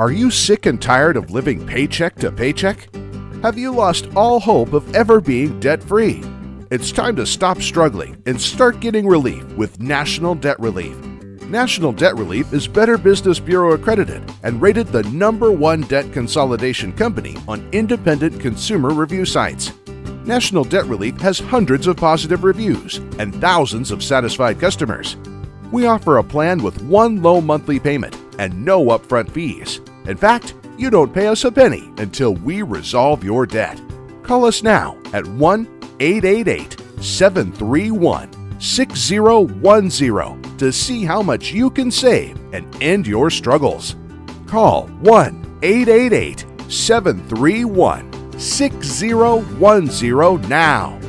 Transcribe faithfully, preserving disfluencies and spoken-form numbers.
Are you sick and tired of living paycheck to paycheck? Have you lost all hope of ever being debt-free? It's time to stop struggling and start getting relief with National Debt Relief. National Debt Relief is Better Business Bureau accredited and rated the number one debt consolidation company on independent consumer review sites. National Debt Relief has hundreds of positive reviews and thousands of satisfied customers. We offer a plan with one low monthly payment and no upfront fees. In fact, you don't pay us a penny until we resolve your debt. Call us now at one eight eight eight, seven three one, six zero one zero to see how much you can save and end your struggles. Call one eight eight eight, seven three one, six zero one zero now.